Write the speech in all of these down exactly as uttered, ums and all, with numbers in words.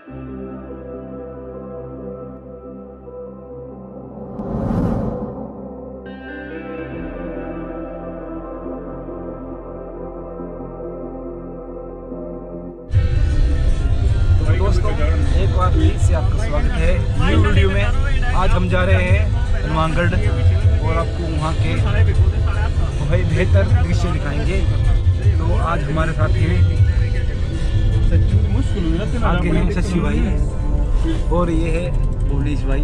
दोस्तों एक बार फिर से आपका स्वागत है न्यू वीडियो में। आज हम जा रहे हैं हनुमानगढ़ और आपको वहाँ के बहुत बेहतर दृश्य दिखाएंगे। तो आज हमारे साथ हैं आगे हैं शशि भाई और ये है भुवनेश भाई,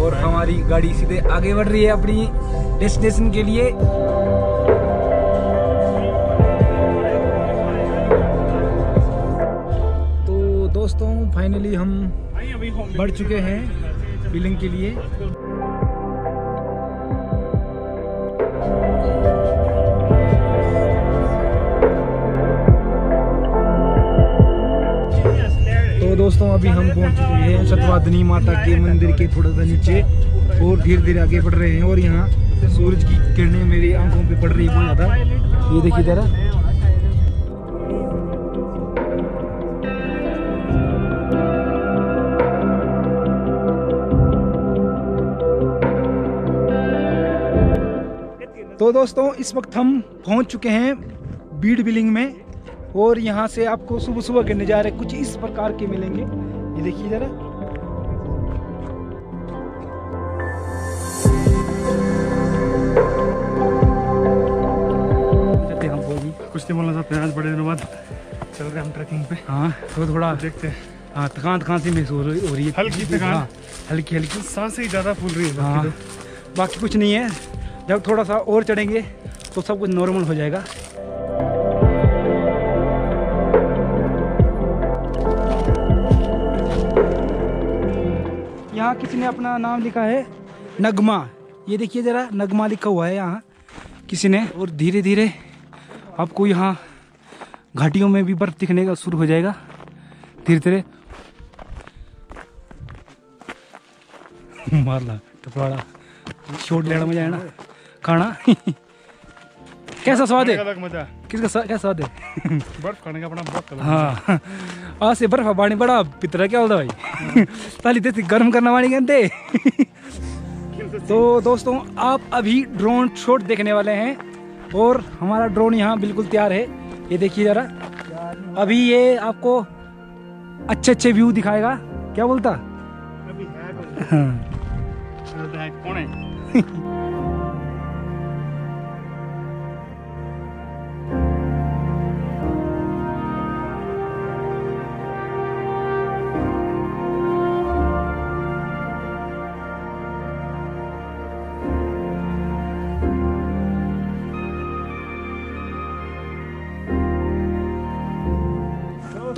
और हमारी गाड़ी सीधे आगे बढ़ रही है अपनी डेस्टिनेशन के लिए। दोस्तों फाइनली हम बढ़ चुके हैं बिलिंग के लिए। तो दोस्तों अभी हम पहुंच चुके हैं चतुवादनी माता के मंदिर के थोड़ा सा नीचे और धीरे धीरे आगे बढ़ रहे हैं। और यहाँ सूरज की किरणें मेरी आंखों पे पड़ रही है बहुत ज्यादा। ये देखिए जरा, तो दोस्तों इस वक्त हम पहुंच चुके हैं बीर बिलिंग में, और यहां से आपको सुबह सुबह के नज़ारे कुछ इस प्रकार के मिलेंगे। ये देखिए ज़रा, कुछ नहीं बोलना चाहते हैं। आज बड़े दिनों बाद चल रहे हम ट्रैकिंग पे। हाँ तो थोड़ा देखते हैं। हाँ थकान थकान सी महसूस हो रही है, हल्की थकान, हल्की हल्की सांसें ही ज़्यादा फूल रही है। हाँ बाकी कुछ नहीं है, जब थोड़ा सा और चढ़ेंगे तो सब कुछ नॉर्मल हो जाएगा। यहाँ किसी ने अपना नाम लिखा है नगमा, ये देखिए ज़रा नगमा लिखा हुआ है यहाँ किसी ने। और धीरे धीरे आपको यहाँ घाटियों में भी बर्फ दिखने का शुरू हो जाएगा धीरे धीरे। मारला टपड़ा छोड़ लेना, मजा है ना खाना। कैसा स्वाद है, किसका क्या स्वाद है बर्फ खाने का अपना बहुत। हाँ आज से बर्फ पानी बड़ा पितरा क्या होता भाई ताली देती गर्म करना पानी कहते। तो दोस्तों आप अभी ड्रोन शॉट देखने वाले हैं, और हमारा ड्रोन यहाँ बिल्कुल तैयार है। ये देखिए जरा, अभी ये आपको अच्छे अच्छे व्यू दिखाएगा। क्या बोलता है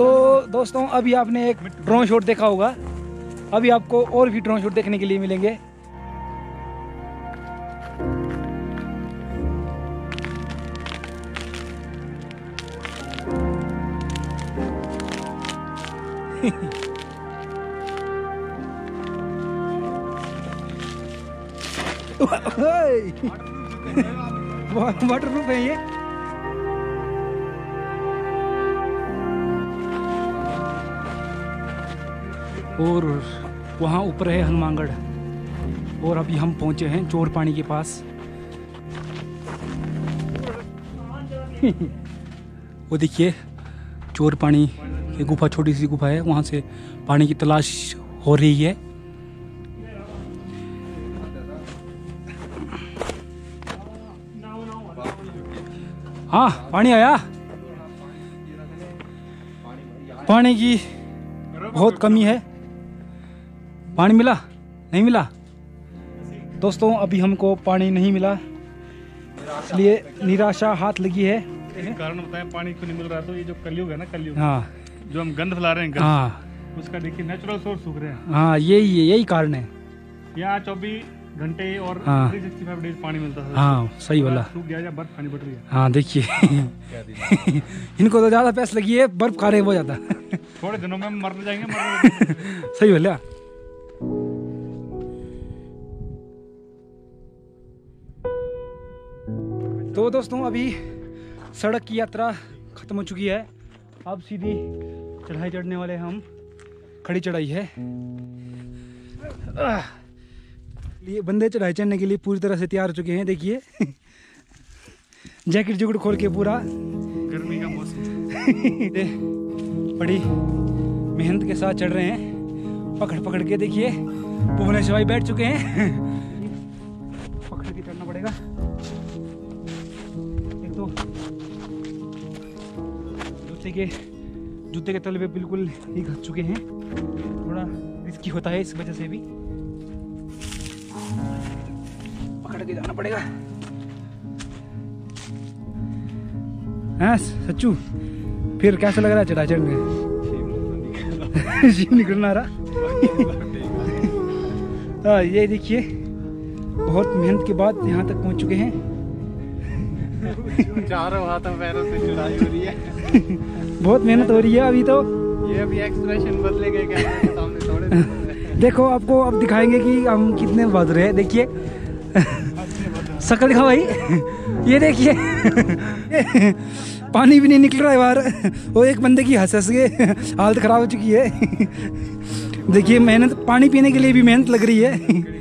तो दोस्तों अभी आपने एक ड्रोन शॉट देखा होगा, अभी आपको और भी ड्रोन शॉट देखने के लिए मिलेंगे। वाटर प्रूफ है ये। और वहाँ ऊपर है हनुमानगढ़, और अभी हम पहुंचे हैं चोर पानी के पास। वो देखिए चोर पानी की गुफा, छोटी सी गुफा है, वहाँ से पानी की तलाश हो रही है। हाँ पानी आया, पानी की बहुत कमी है। पानी मिला नहीं मिला? दोस्तों अभी हमको पानी नहीं मिला, इसलिए निराशा हाथ लगी है। कारण बताएं पानी क्यों नहीं मिल रहा, तो ये जो कलयुग है ना, कलयुग हाँ, जो हम गंध फैला रहे हैं, हाँ उसका देखिए नेचुरल सोर्स सूख रहे हैं। हाँ यही है, यही कारण है। यहाँ चौबीस घंटे और हाँ, पैंसठ डेज पानी मिलता है। हाँ सही बोला, सूख गया, बर्फ खानी पड़ रही है। हाँ देखिए इनको तो ज़्यादा प्यास लगी है, बर्फ खा रहे हैं बहुत ज़्यादा। थोड़े दिनों में मर जाएंगे, मर सही बोला। तो दोस्तों अभी सड़क की यात्रा खत्म हो चुकी है, अब सीधी चढ़ाई चढ़ने वाले हम, खड़ी चढ़ाई है। ये बंदे चढ़ाई चढ़ने के लिए पूरी तरह से तैयार हो चुके हैं। देखिए जैकेट जुकट खोल के पूरा, गर्मी का मौसम बड़ी मेहनत के साथ चढ़ रहे हैं पकड़ पकड़ के। देखिए भुवनेश भाई बैठ चुके हैं, पकड़ के चढ़ना पड़ेगा। एक तो जूते के जूते के तले पे बिल्कुल ही घस चुके हैं, थोड़ा रिस्की होता है, इस वजह से भी पकड़ के जाना पड़ेगा। हाँ सच्चू, फिर कैसा लग रहा है चढ़ाई चढ़ने? जीव निकलना रहा। आ, ये देखिए बहुत मेहनत के बाद यहाँ तक पहुँच चुके हैं। चारों हाथों पैरों से चढ़ाई हो रही है, बहुत मेहनत हो रही है। अभी तो ये अभी एक्सप्रेशन बदलेंगे कैमरे सामने थोड़े। देखो आपको अब दिखाएंगे कि हम कितने बहादुर हैं। देखिए शक्ल दिखा भाई, ये देखिए पानी भी नहीं निकल रहा है बाहर। वो एक बंदे की हंस हंस के हालत खराब हो चुकी है। देखिए मेहनत, पानी पीने के लिए भी मेहनत लग रही है,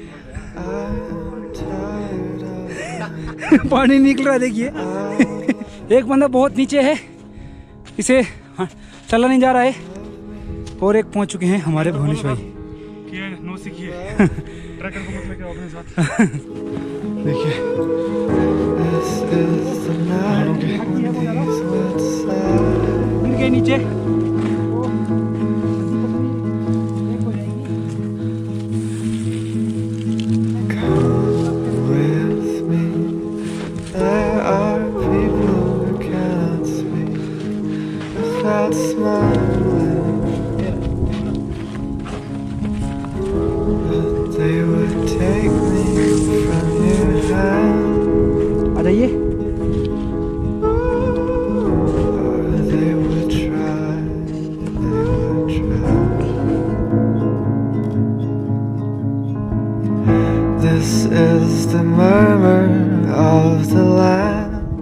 पानी निकल रहा है। देखिए एक बंदा बहुत नीचे है, इसे चला नहीं जा रहा है। और एक पहुंच चुके हैं हमारे भुवनेश भाई। ट्रैक्टर को मत लेके आओ अपने साथ। देखिए इनके नीचे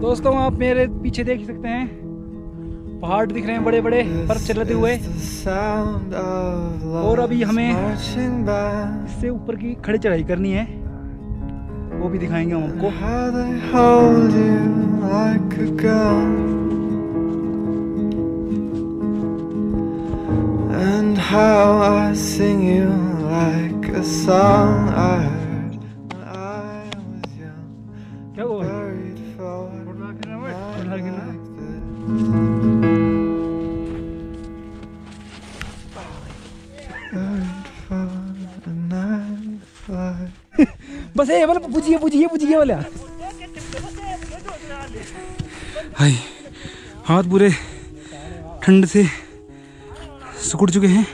दोस्तों, आप मेरे पीछे देख सकते हैं पहाड़ दिख रहे हैं बड़े बड़े, बर्फ चलते हुए। और अभी हमें इससे ऊपर की खड़ी चढ़ाई करनी है, वो भी दिखाएंगे हम आपको। बस ये वाला पूछिए पूछिए पूछिए वाला। हाय, हाथ पूरे ठंड से सिकुड़ चुके हैं।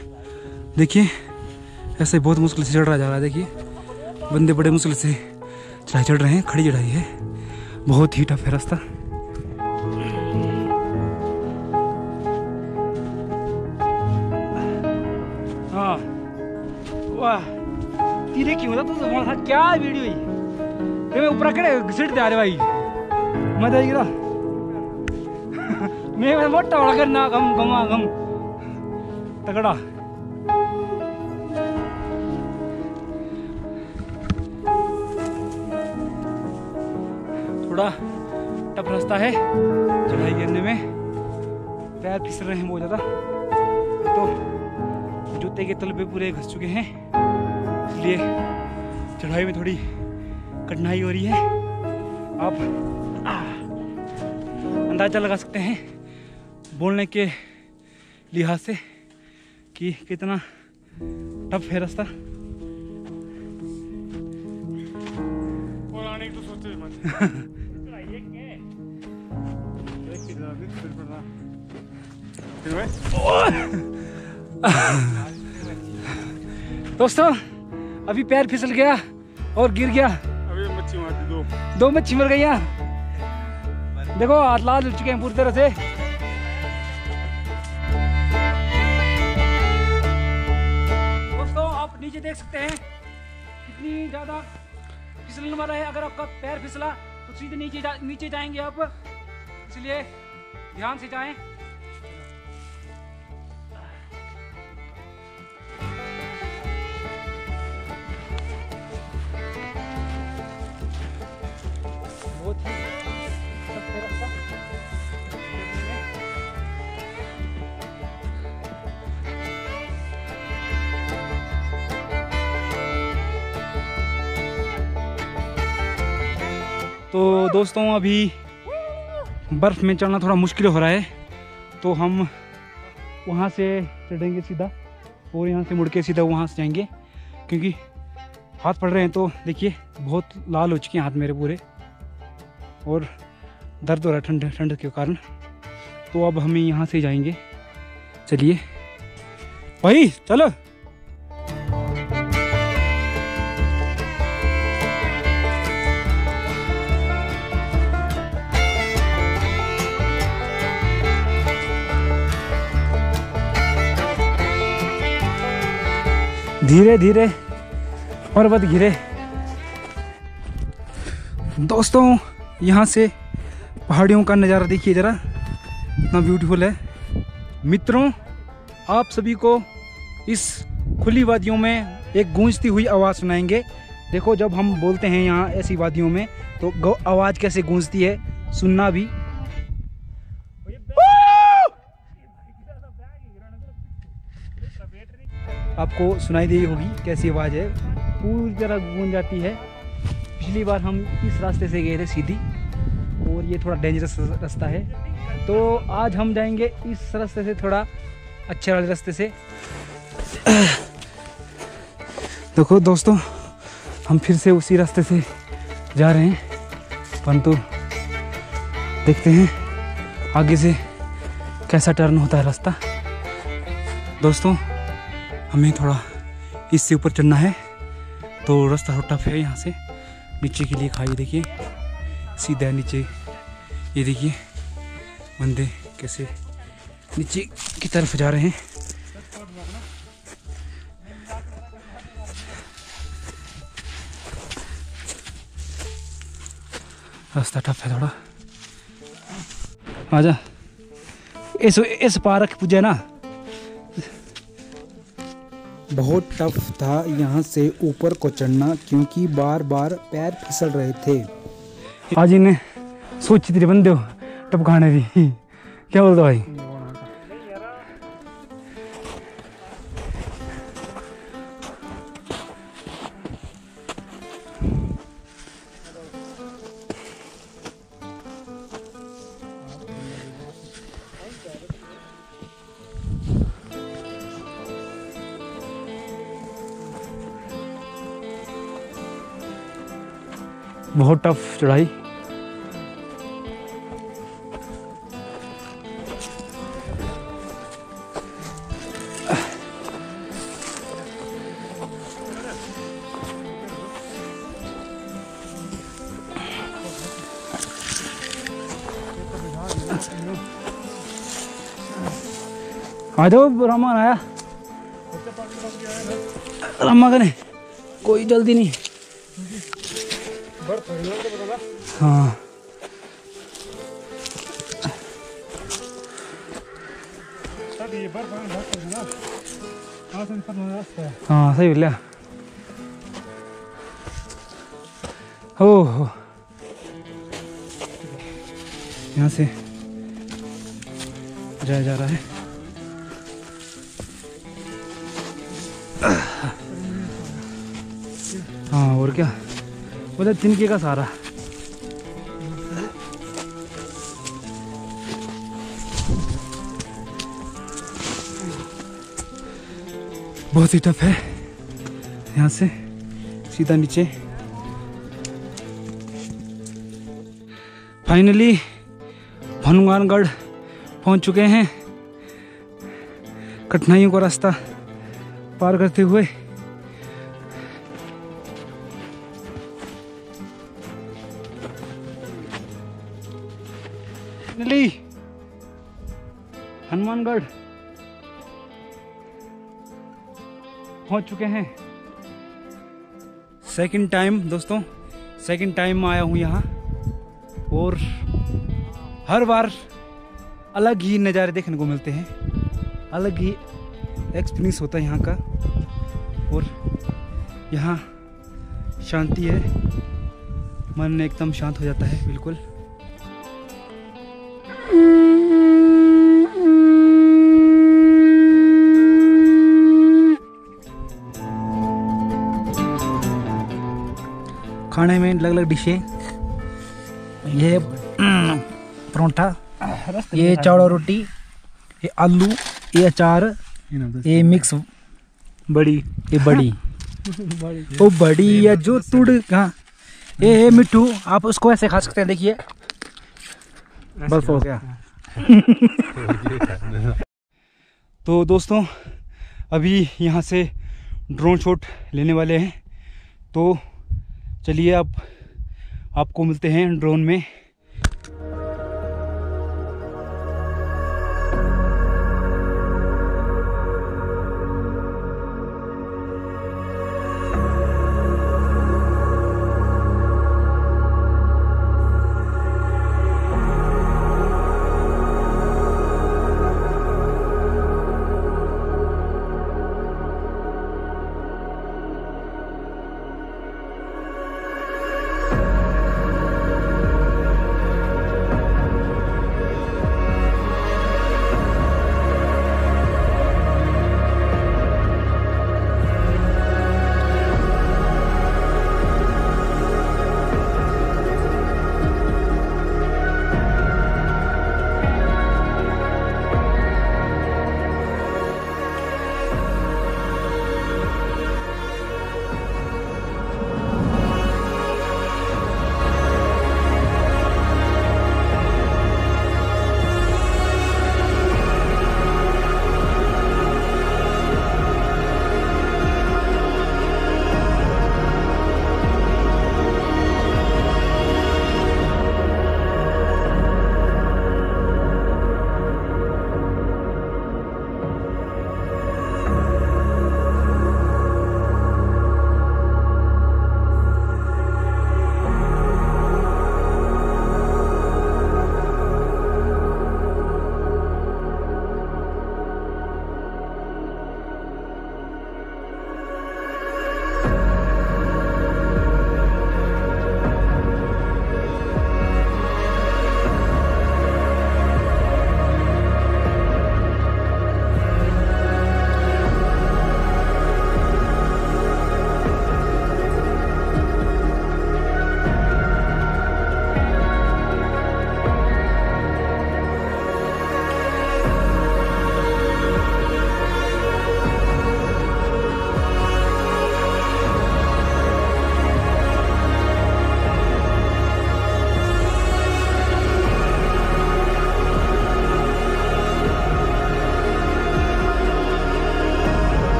देखिए ऐसे बहुत मुश्किल से चढ़ा जा रहा है। देखिए बंदे बड़े मुश्किल से चढ़ाई चढ़ रहे हैं, खड़ी चढ़ाई है, बहुत ही टफ है रास्ता। हाँ वाह, तीरे की मतलब तो तुम्हारे साथ क्या वीडियो ही मैं ऊपर खड़े घसीट जा रहे भाई, मजा आई गिरा। मैं मोटा बड़ा करना गम गमा गम तगड़ा। थोड़ा टफ रास्ता है चढ़ाई करने में, पैर फिसल रहे हैं बहुत ज़्यादा। तो जूते के तलवे पूरे घस चुके हैं, इसलिए चढ़ाई में थोड़ी कठिनाई हो रही है। आप अंदाज़ा लगा सकते हैं बोलने के लिहाज से कि कितना टफ है रास्ता। दोस्तों अभी पैर फिसल गया और गिर गया, अभी मच्छी मार दी, दो दो मच्छी मर गई। देखो हाथ लाल हो चुके हैं पूरी तरह से। दोस्तों आप नीचे देख सकते हैं कितनी ज्यादा फिसलने वाला है। अगर आपका पैर फिसला तो सीधे नीचे जा, नीचे जाएंगे आप, इसलिए ध्यान से जाएं। तो दोस्तों अभी बर्फ़ में चढ़ना थोड़ा मुश्किल हो रहा है, तो हम वहाँ से चढ़ेंगे सीधा और यहाँ से मुड़ के सीधा वहाँ से जाएंगे, क्योंकि हाथ पड़ रहे हैं। तो देखिए बहुत लाल हो चुके हैं हाथ मेरे पूरे और दर्द हो रहा है ठंड ठंड के कारण। तो अब हमें यहाँ से जाएंगे, चलिए भाई चलो। धीरे धीरे पर्वत घिरे। दोस्तों यहाँ से पहाड़ियों का नज़ारा देखिए ज़रा, इतना ब्यूटीफुल है। मित्रों आप सभी को इस खुली वादियों में एक गूंजती हुई आवाज़ सुनाएंगे। देखो जब हम बोलते हैं यहाँ ऐसी वादियों में तो आवाज़ कैसे गूंजती है, सुनना भी। आपको सुनाई दी होगी कैसी आवाज़ है, पूरी तरह गूंज जाती है। पिछली बार हम इस रास्ते से गए थे सीधी, और ये थोड़ा डेंजरस रास्ता है, तो आज हम जाएंगे इस रास्ते से, थोड़ा अच्छे वाले रास्ते से। देखो दोस्तों हम फिर से उसी रास्ते से जा रहे हैं, परंतु देखते हैं आगे से कैसा टर्न होता है रास्ता। दोस्तों हमें थोड़ा इससे ऊपर चढ़ना है, तो रास्ता थोड़ा टफ है। यहाँ से नीचे के लिए खाई देखिए, सीधा नीचे, ये देखिए बंदे कैसे नीचे की तरफ जा रहे हैं। रास्ता टफ है थोड़ा। आजा इस इस पार्क पूजा ना बहुत टफ था यहाँ से ऊपर को चढ़ना, क्योंकि बार बार पैर फिसल रहे थे। आज इन्हें सोची थी बंदे टप खाने की, क्या बोलते भाई। बहुत टफ चढ़ाई। आ जाओ रामा आया, रामा करें कोई जल्दी नहीं। हाँ हाँ सही बोलिया। ओह यहाँ से जाया जा रहा है। हाँ और क्या, मतलब तिनके का सारा। बहुत ही टफ है। यहाँ से सीधा नीचे। फाइनली हनुमानगढ़ पहुँच चुके हैं, कठिनाइयों का रास्ता पार करते हुए। फाइनली हनुमानगढ़ पहुंच चुके हैं। सेकंड टाइम दोस्तों, सेकंड टाइम आया हूं यहाँ, और हर बार अलग ही नज़ारे देखने को मिलते हैं, अलग ही एक्सपीरियंस होता है यहाँ का। और यहाँ शांति है, मन एकदम शांत हो जाता है बिल्कुल। खाने में अलग अलग डिशें ये परोंठा, ये चावड़ा रोटी, ये आलू, ये अचार, ये मिक्स बड़ी, ये बड़ी ओ बड़ी या जो तुड़ कहाँ। ये मिट्टू, आप उसको ऐसे खा सकते हैं, देखिए बस हो गया। तो दोस्तों अभी यहाँ से ड्रोन शॉट लेने वाले हैं, तो चलिए अब आपको मिलते हैं ड्रोन में।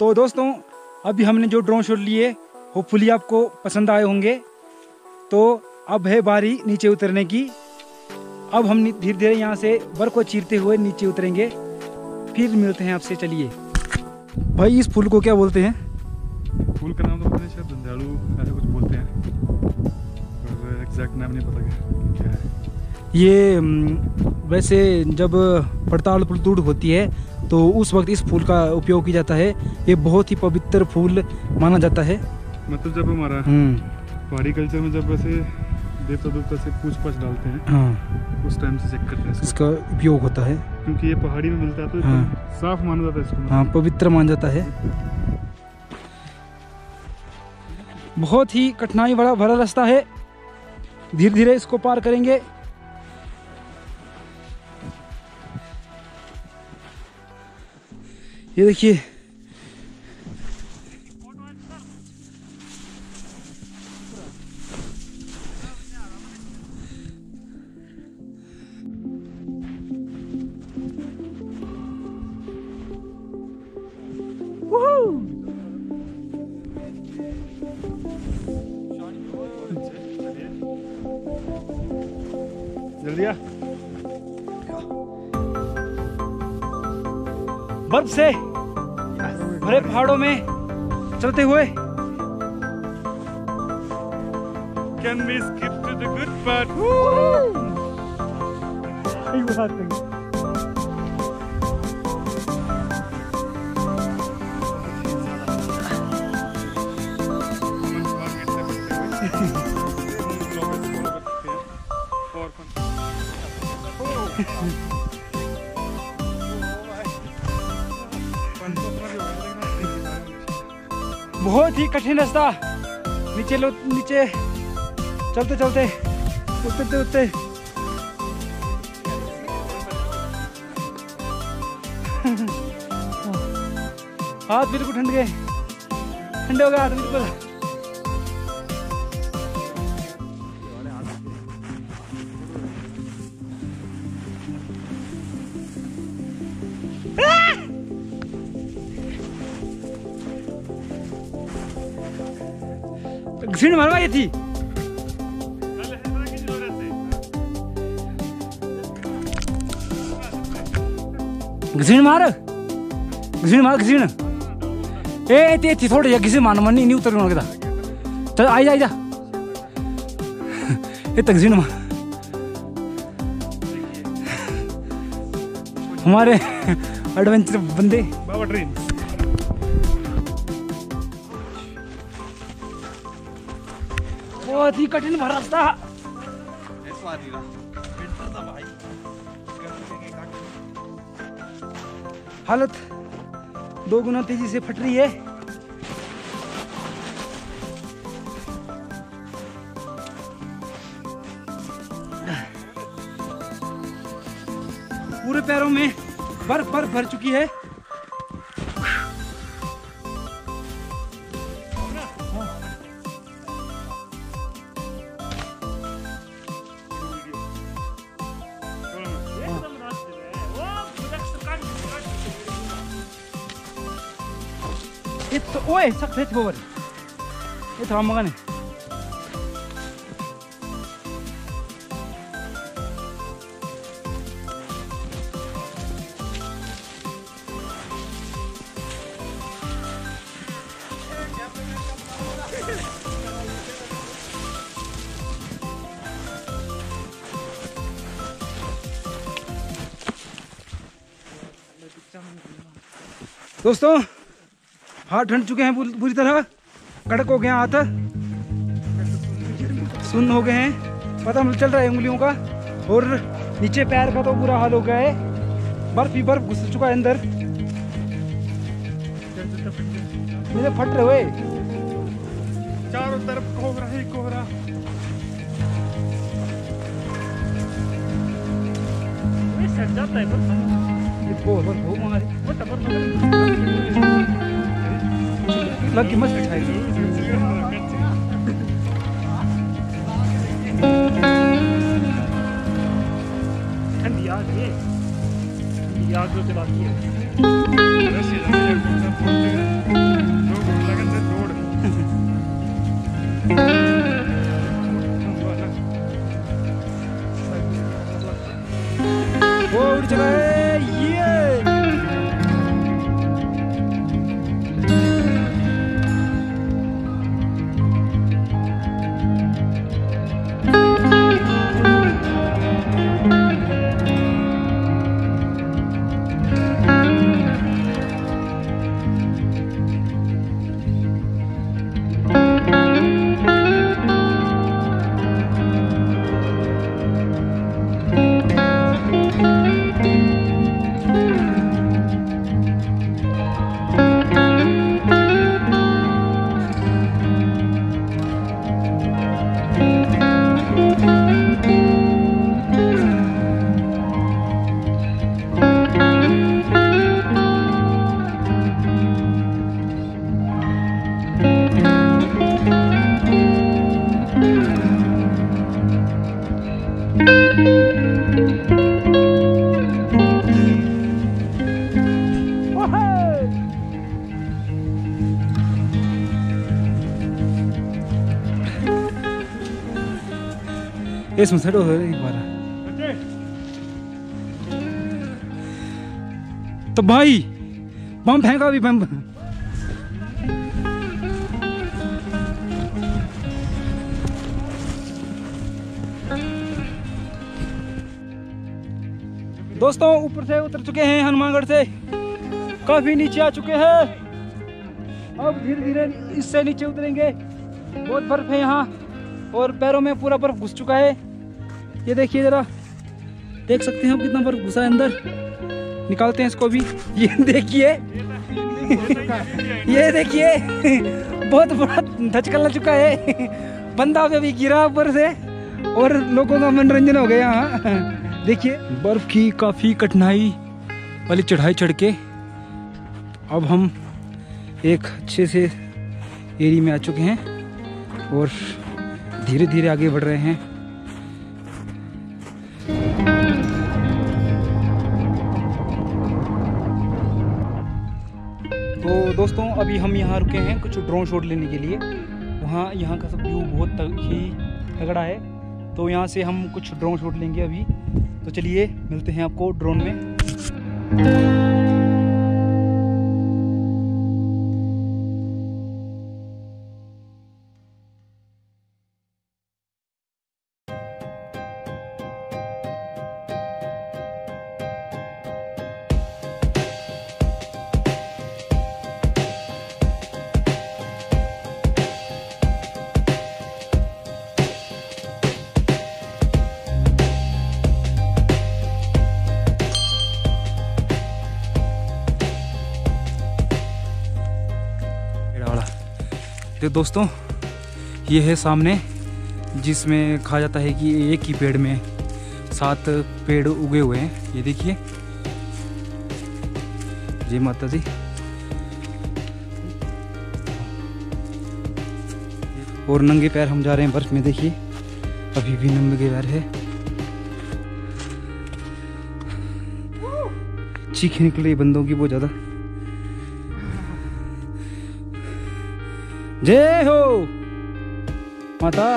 तो दोस्तों अभी हमने जो ड्रोन शॉट लिए, होपफुली आपको पसंद आए होंगे। तो अब है बारी नीचे उतरने की। अब हम धीरे धीरे यहाँ से बर्फ को चीरते हुए नीचे उतरेंगे, फिर मिलते हैं आपसे। चलिए भाई, इस फूल को क्या बोलते हैं? फूल का नाम तो पता है, शायद झंझाड़ू ऐसा कुछ बोलते हैं, एग्जैक्ट नाम नहीं पता क्या है ये। वैसे जब पड़ताल पुलतूड़ होती है तो उस वक्त इस फूल का उपयोग किया जाता है। ये बहुत ही पवित्र फूल माना जाता है। मतलब जब हमारा पहाड़ी कल्चर में जब वैसे देवता देवता से पूछ पाछ डालते हैं, हाँ। उस टाइम से चेक करते हैं, इसका उपयोग होता है क्योंकि ये पहाड़ी में मिलता है तो हाँ। साफ माना जाता है इसको, हाँ, पवित्र माना जाता है। बहुत ही कठिनाई बड़ा भरा रास्ता है, धीरे धीरे इसको पार करेंगे। ये देखिए, जल्दी आ। बर्फ से भरे पहाड़ों में चलते हुए can we skip to the good part? Woo! You have to. बहुत ही कठिन रास्ता, नीचे लो नीचे चलते चलते उतरते उतरते हाथ बिल्कुल ठंड गए, ठंडे हो गए हाथ बिल्कुल। मारवा ये थी घसीण मार घसीण मार घसीण ए ते थी थोड़े घसी मारना मन नहीं उतर होने तो आई जा आई जा ये तक घसीण मार हमारे एडवेंचर बंदे बाबा ट्रेन बहुत ही कठिन भरा था। हालत दो गुना तेजी से फट रही है। पूरे पैरों में बर्फ बर्फ भर चुकी है। तो ओए सख्त है गोबर ये थोड़ा मगन है। दोस्तों हाथ ठंड चुके हैं पूरी तरह, कड़क हो गए हाथ, सुन्न हो गए हैं, पता चल रहा है उंगलियों का, और नीचे पैर का तो बुरा हाल हो गया है, बर्फ ही बर्फ घुस चुका है अंदर, मुझे फट रहे हुए चारों तरफ कोहरा ही कोहरा। लग की मस्त बिठाएगी। ठंडी आग है, ठंडी आग जो जलाती है। वो उड़ चला है ये। एक बार तो भाई बम फेंका भी बम। दोस्तों ऊपर से उतर चुके हैं, हनुमानगढ़ से काफी नीचे आ चुके हैं। अब धीरे धीरे इससे नीचे उतरेंगे। बहुत बर्फ है यहाँ और पैरों में पूरा बर्फ घुस चुका है। ये देखिए जरा, देख सकते हैं आप कितना बर्फ घुसा है अंदर। निकालते हैं इसको भी। ये देखिए ये देखिए बहुत बड़ा धचका लग चुका है। बंदा भी गिरा ऊपर से और लोगों का मनोरंजन हो गया यहाँ। देखिए बर्फ की काफ़ी कठिनाई वाली चढ़ाई चढ़ के अब हम एक अच्छे से एरिया में आ चुके हैं और धीरे धीरे आगे बढ़ रहे हैं। तो दोस्तों अभी हम यहाँ रुके हैं कुछ ड्रोन शॉट लेने के लिए। वहाँ यहाँ का सब व्यू बहुत ही तगड़ा है, तो यहाँ से हम कुछ ड्रोन शॉट लेंगे अभी। तो चलिए मिलते हैं आपको ड्रोन में। तो दोस्तों ये है सामने, जिसमें कहा जाता है कि एक ही पेड़ में सात पेड़ उगे हुए हैं। ये देखिए, जय माता दी। और नंगे पैर हम जा रहे हैं बर्फ में। देखिए अभी भी नंगे पैर है। चीखें निकले बंदों की बहुत ज़्यादा। जय हो माता।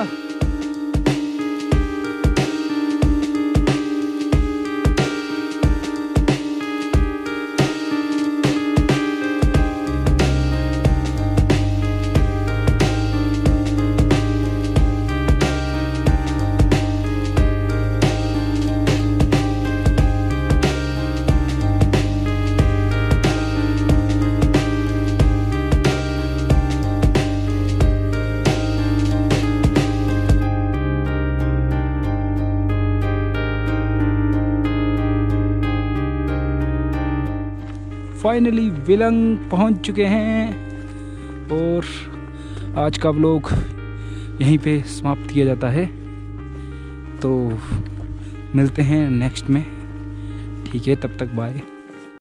फाइनली विलंग पहुंच चुके हैं और आज का व्लॉग यहीं पे समाप्त किया जाता है। तो मिलते हैं नेक्स्ट में, ठीक है? तब तक बाय।